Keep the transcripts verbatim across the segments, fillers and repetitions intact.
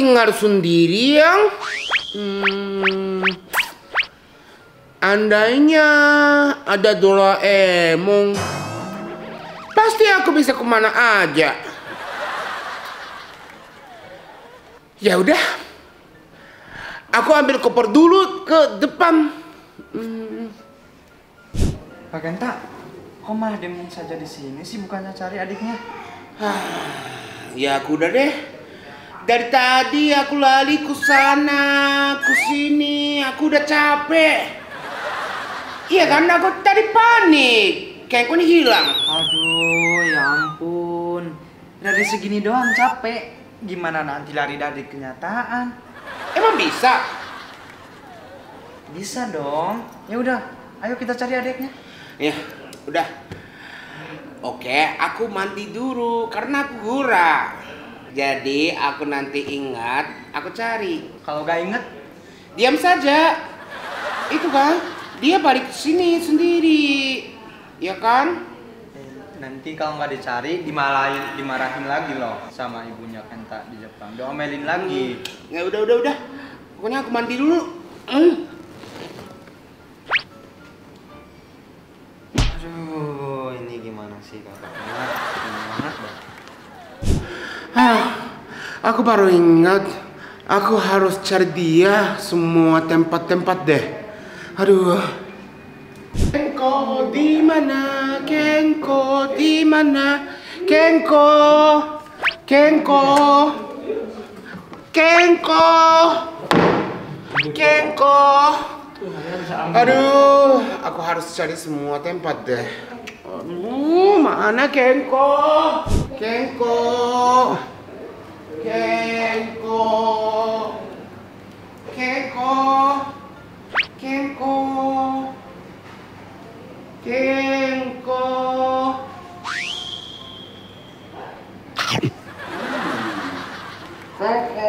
dengar sendiri yang hmm, andainya ada Doraemon, pasti aku bisa kemana aja. Ya udah, aku ambil koper dulu ke depan. Hmm. Pak Kenta, kok malah diem saja di sini sih, bukannya cari adiknya? Ya aku udah deh. Dari tadi aku lari ke sana, ke sini, aku udah capek. Iya kan, aku tadi panik. Kenko ini hilang. Aduh, ya ampun. Dari segini doang capek. Gimana nanti lari dari kenyataan? Emang bisa? Bisa dong. Ya udah, ayo kita cari adiknya. Ya, udah. Oke, aku mandi dulu karena aku gura. Jadi aku nanti ingat, aku cari. Kalau gak inget, diam saja. Itu kan? Dia balik ke sini sendiri, ya kan? Nanti kalau nggak dicari, dimarahin, dimarahin lagi loh sama ibunya Kenta di Jepang. Diomelin lagi. Ya udah, udah, udah. Pokoknya aku mandi dulu. Mm. Aduh, ini gimana sih kakaknya? Gimana banget. Ah, aku baru ingat, aku harus cari dia semua tempat-tempat deh. Aduh, Kenko di mana? Kenko di mana? Kenko, Kenko, Kenko, Kenko. Aduh, aku harus cari semua tempat deh. Aduh, mana Kenko? Kenko, Kenko, Kenko. Kenko, Kenko. Kenko.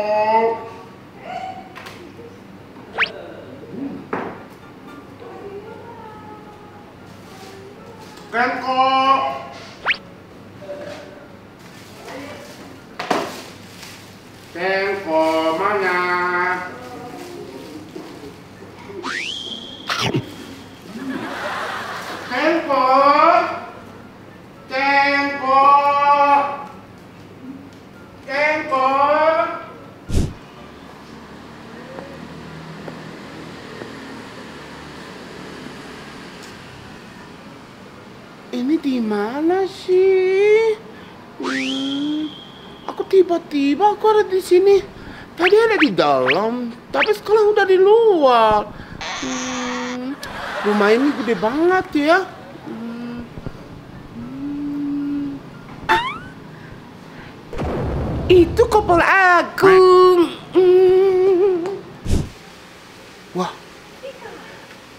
Kenko. Kenko mana? Kenko, Kenko, Kenko. Ini di mana sih? Hmm, aku tiba-tiba aku ada di sini. Tadi ada di dalam, tapi sekarang udah di luar. Hmm, rumah ini gede banget ya. Itu koper aku. Mm. Wah,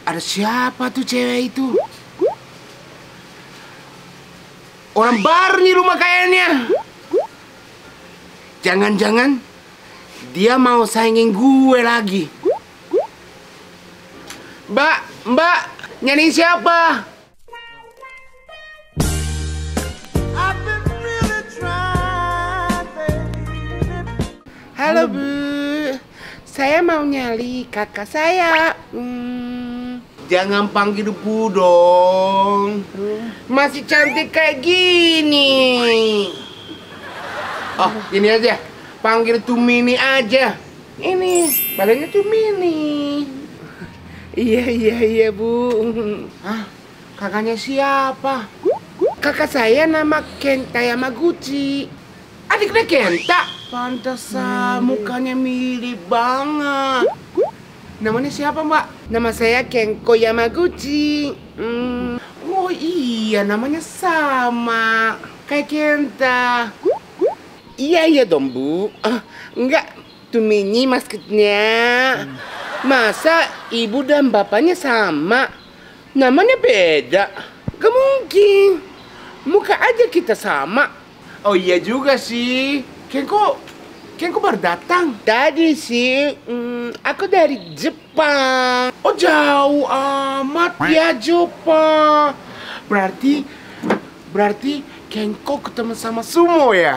ada siapa tuh cewek itu? Orang baru di rumah kayaknya. Jangan-jangan dia mau saingin gue lagi. Mbak, mbak, nyanyiin siapa? Halo Bu, saya mau nyari kakak saya. Hmm. Jangan panggil Bu dong. Masih cantik kayak gini. Oh, ini aja. Panggil Tumini aja. Ini, badannya Tumini. Iya, iya, iya Bu. Hah? Kakaknya siapa? Kakak saya nama Kenta Yamaguchi. Adiknya Kenta? Pantesan mukanya mirip banget. Namanya siapa Mbak? Nama saya Kenko Yamaguchi. Hmm. Oh iya, namanya sama kayak Kenta. Iya iya dong Bu. Ah, enggak, Tumini maksudnya. Masa ibu dan bapaknya sama? Namanya beda. Gak mungkin. Muka aja kita sama. Oh iya juga sih. Kenko, Kenko baru datang. Tadi sih, hmm, aku dari Jepang. Oh jauh amat ya Jepang. Berarti, berarti Kenko ketemu sama Sumo ya?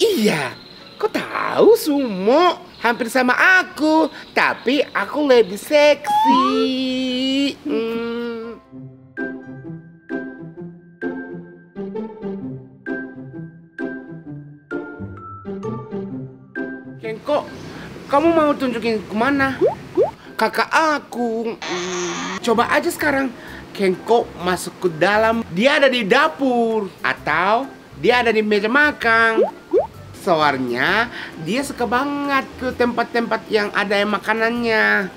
Iya, kok tahu Sumo? hampir sama aku, tapi aku lebih seksi. Hmm. Kenko, kamu mau tunjukin kemana? Kakak aku. Hmm. Coba aja sekarang. Kenko masuk ke dalam, dia ada di dapur atau dia ada di meja makan. Soalnya dia suka banget ke tempat-tempat yang ada makanannya.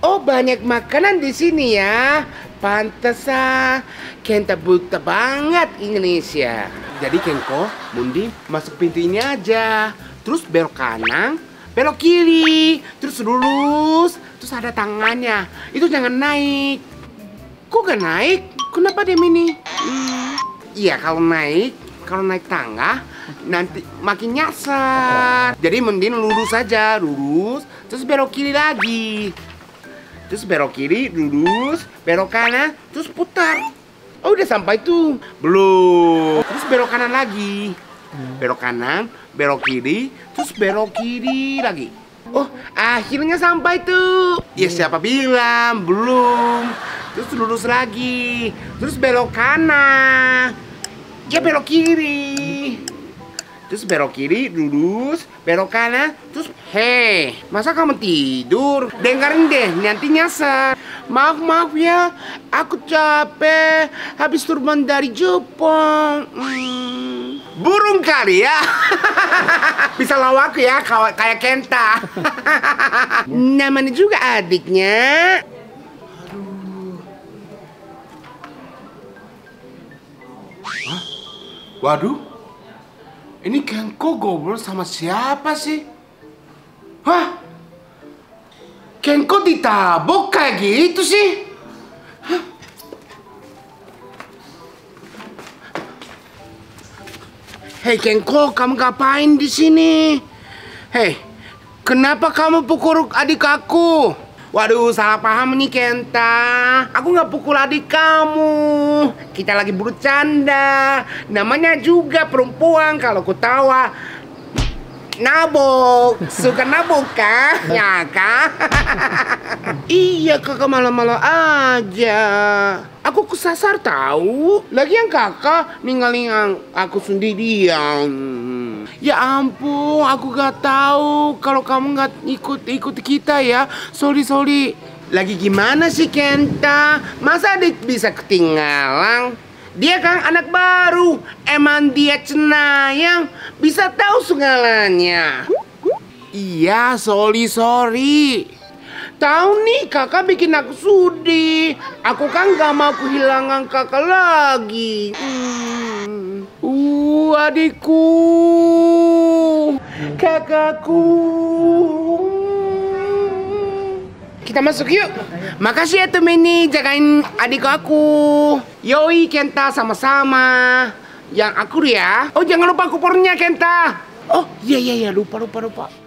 Oh, banyak makanan di sini ya. Pantesan Kenta buta banget Indonesia. Jadi Kenko, Mundi masuk pintu ini aja. Terus belok kanan, belok kiri, terus lurus, terus ada tangannya. Itu jangan naik. Kok gak naik? Kenapa dia mini? Iya, hmm. kalau naik, kalau naik tangga nanti makin nyasar. Jadi mending lurus saja, lurus, terus belok kiri lagi, terus belok kiri, lurus, belok kanan, terus putar. Oh, udah sampai tuh? Belum. Terus belok kanan lagi, belok kanan, belok kiri, terus belok kiri lagi. Oh, akhirnya sampai tuh. Ya siapa bilang belum? Terus lurus lagi, terus belok kanan, ya belok kiri, terus belok kiri, lurus, belok kanan, terus hei, masa kamu tidur? Dengarin deh, nanti nyasar. Maaf maaf ya, aku capek, habis turban dari Jepang. Hmm. Burung kali ya, bisa lawan aku ya, kayak Kenta. Namanya juga adiknya. Waduh, ini Kenko ngobrol sama siapa sih? Hah? Kenko ditabok kayak gitu sih? Hah? Hei Kenko, kamu ngapain di sini? Hei, kenapa kamu pukul adik aku? Waduh, salah paham nih Kenta. Aku nggak pukul adik kamu. Kita lagi bercanda. Namanya juga perempuan, kalau ku tawa nabok. Suka nabok kah? Ya kah? Iya kakak malam-malam aja. Aku kesasar tahu. Lagian kakak ninggalin aku sendirian. Ya ampun, aku gak tahu kalau kamu gak ikut-ikut kita ya. Sorry, sorry. Lagi gimana sih Kenta? Masa adik bisa ketinggalan? Dia kan anak baru. Emang dia cenayang, bisa tahu segalanya. Iya, sorry, sorry. Tahu nih kakak bikin aku sudi. Aku kan gak mau kehilangan kakak lagi. Hmm. Uh, adikku, kakakku. Kita masuk yuk. Makasih ya Tumini, jagain adik aku. Yoi Kenta, sama-sama. Yang akur ya. Oh, jangan lupa kupornya Kenta. Oh iya iya iya, lupa lupa lupa.